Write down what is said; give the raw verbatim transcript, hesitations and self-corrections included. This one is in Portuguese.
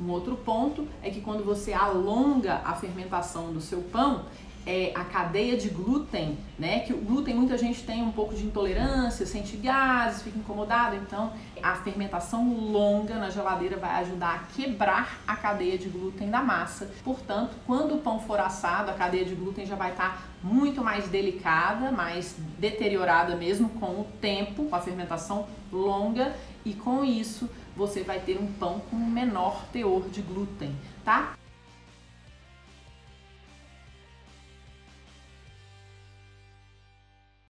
Um outro ponto é que quando você alonga a fermentação do seu pão, é a cadeia de glúten, né? Que o glúten muita gente tem um pouco de intolerância, sente gases, fica incomodado, então a fermentação longa na geladeira vai ajudar a quebrar a cadeia de glúten da massa. Portanto, quando o pão for assado, a cadeia de glúten já vai estar tá muito mais delicada, mais deteriorada mesmo com o tempo, com a fermentação longa, e com isso você vai ter um pão com menor teor de glúten, tá?